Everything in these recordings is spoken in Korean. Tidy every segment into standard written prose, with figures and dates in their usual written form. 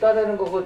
따르는 거고.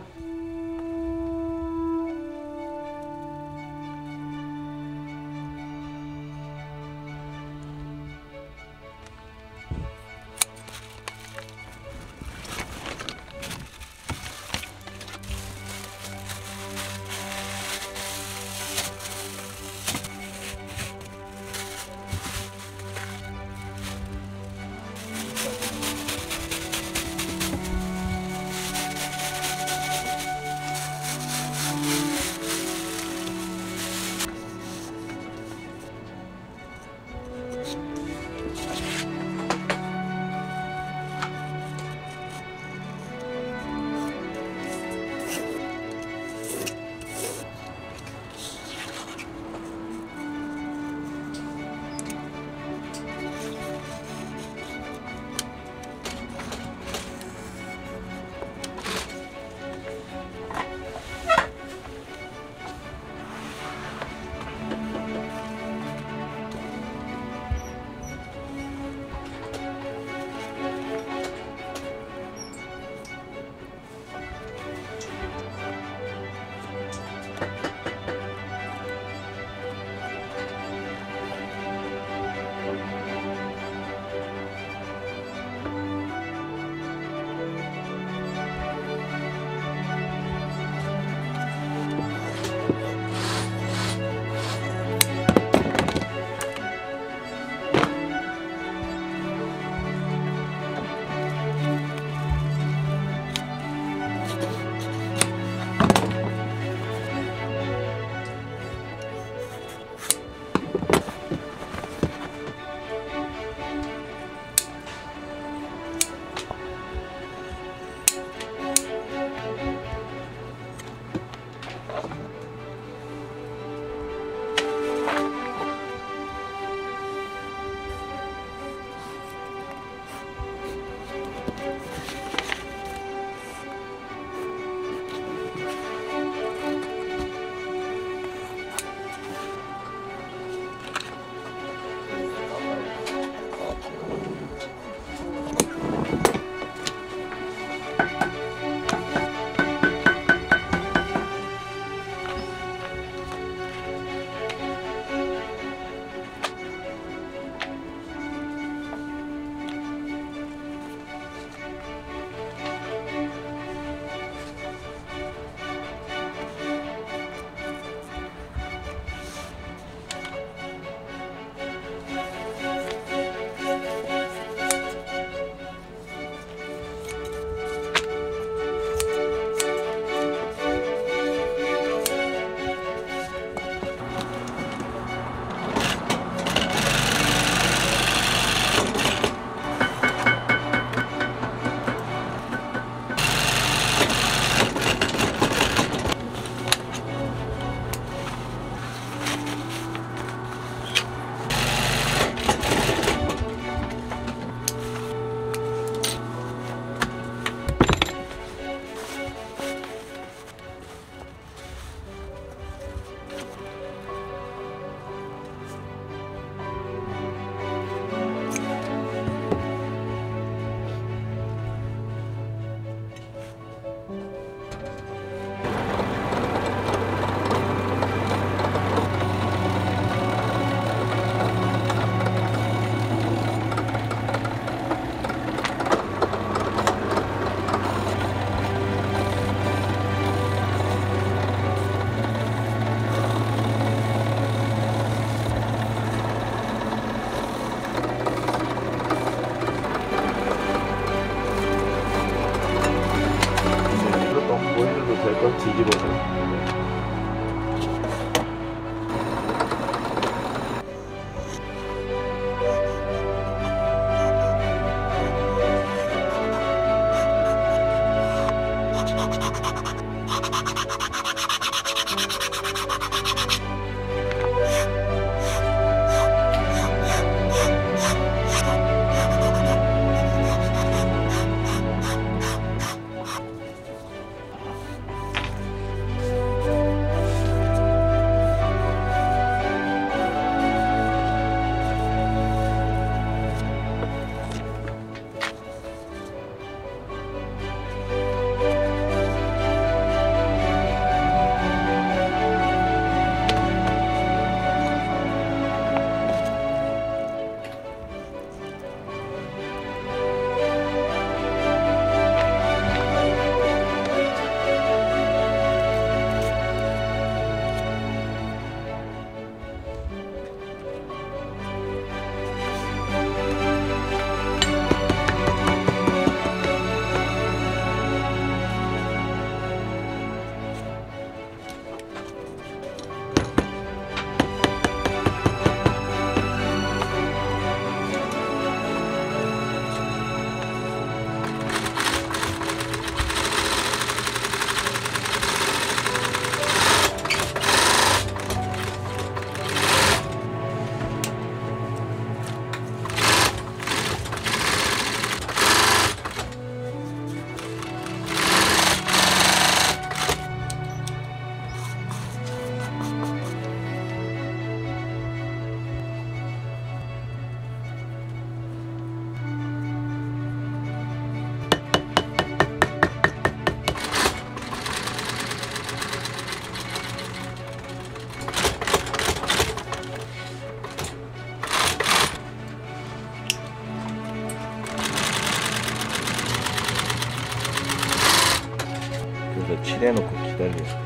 해놓고 기다려요.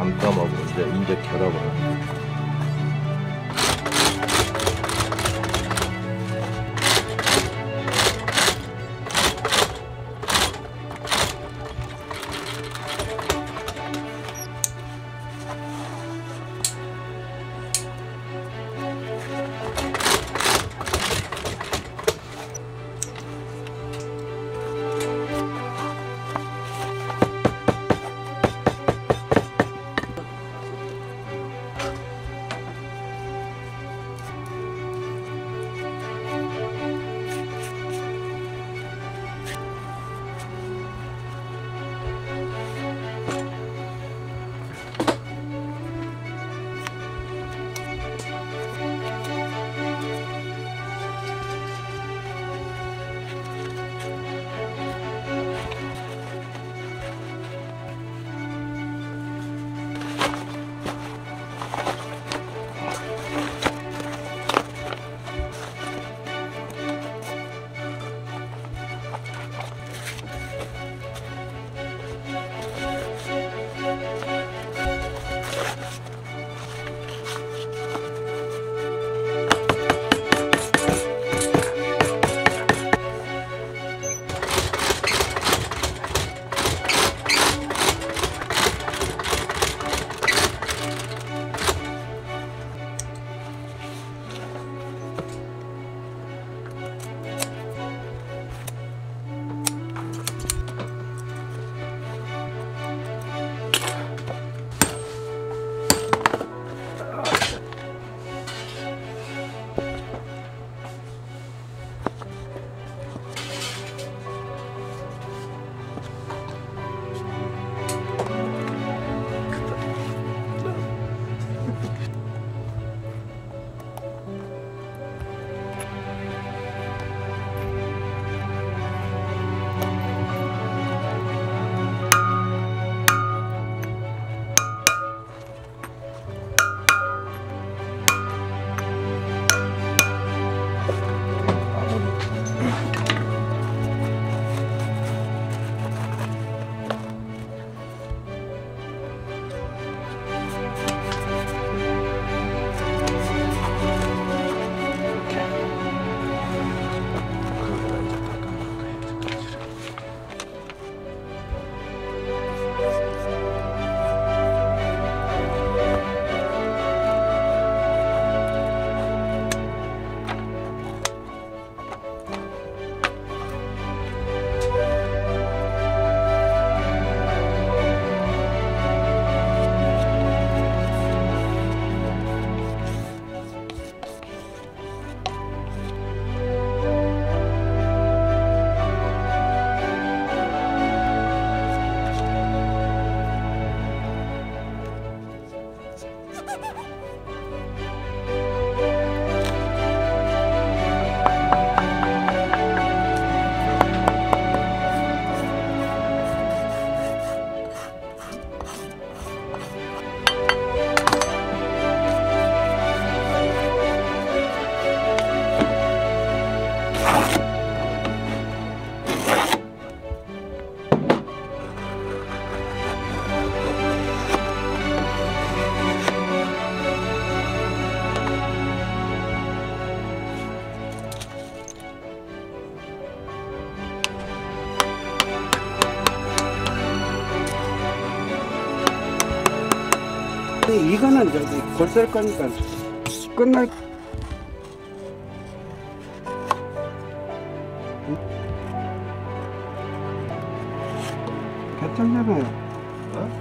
안 까먹고 이제 결합을 합니다. 이거는 저기 골쌀 거니까 끝날. 괜찮잖아요. 어?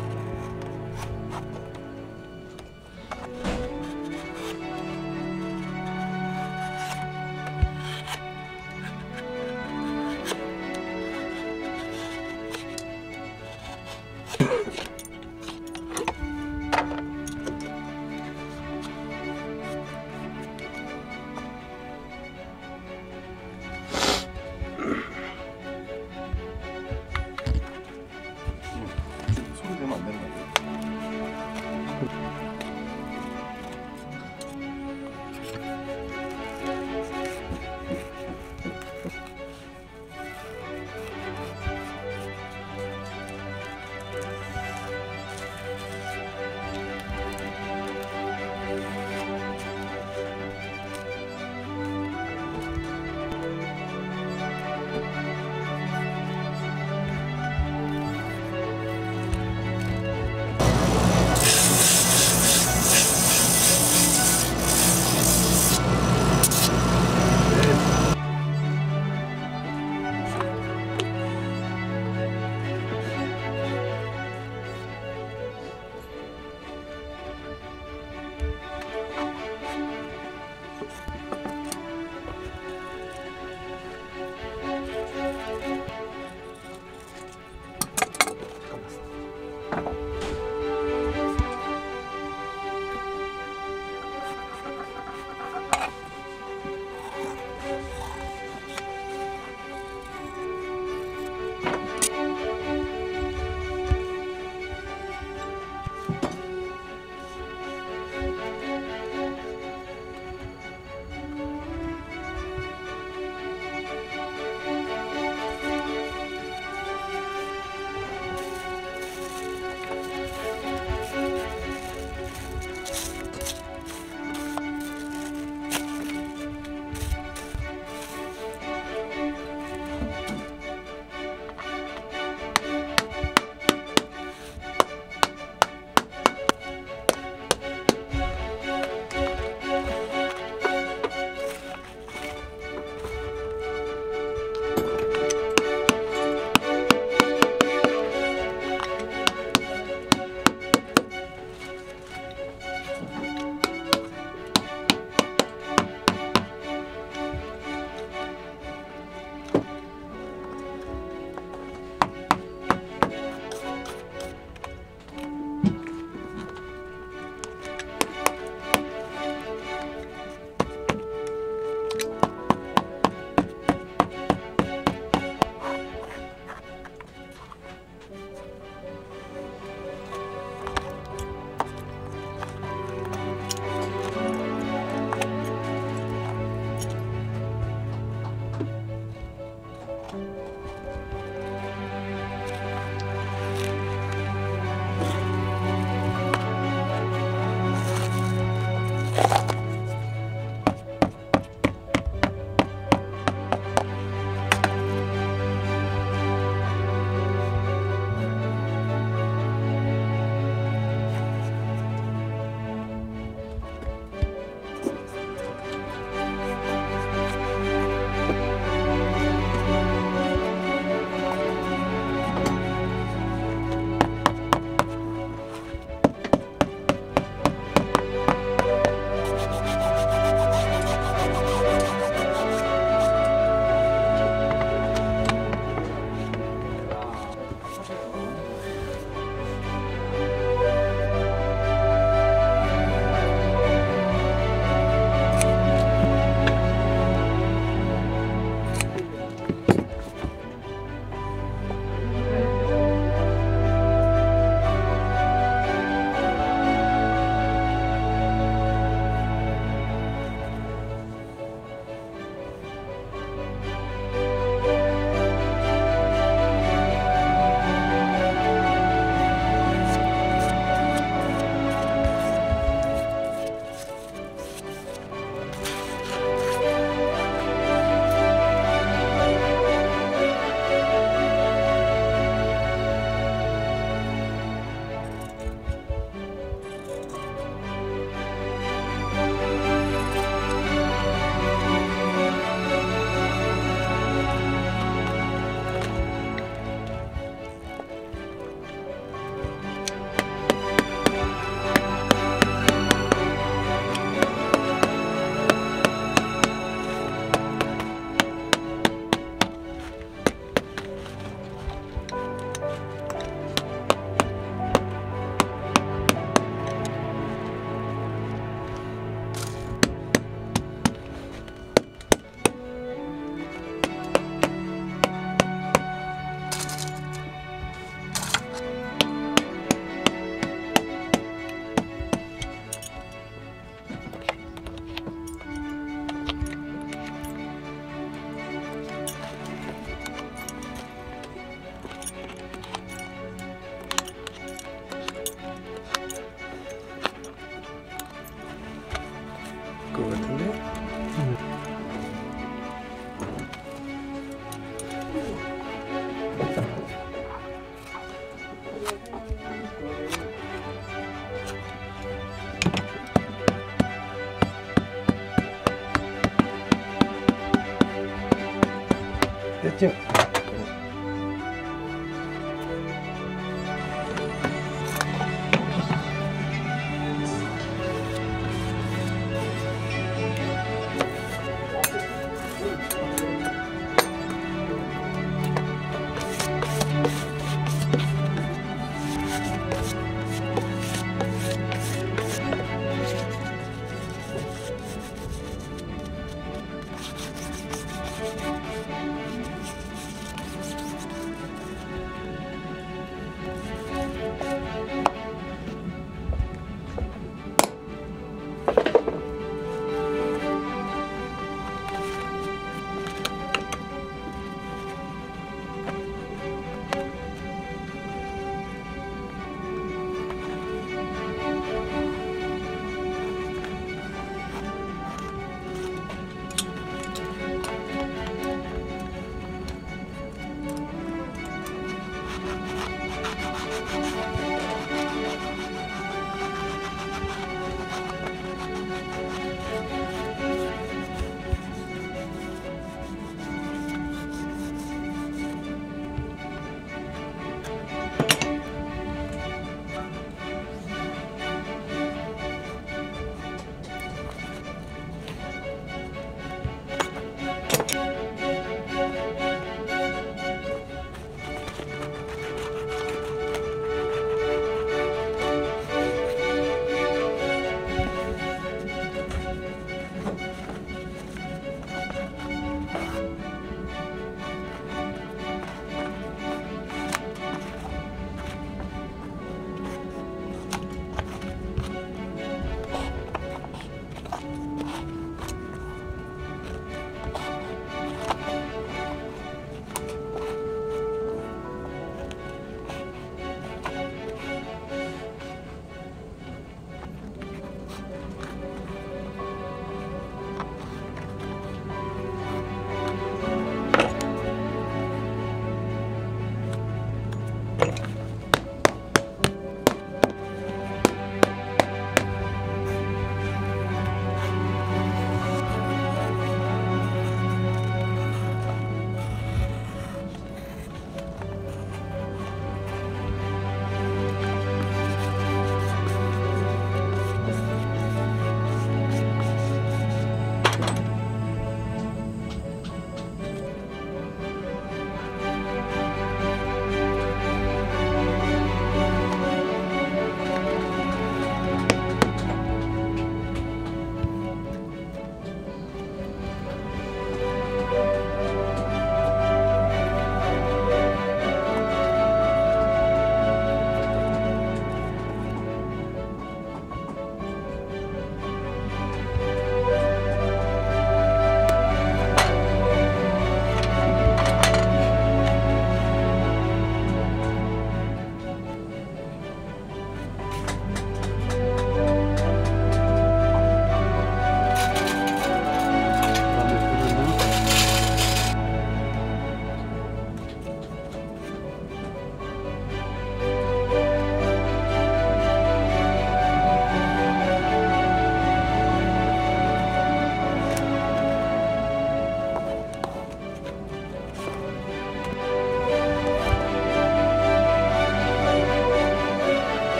즉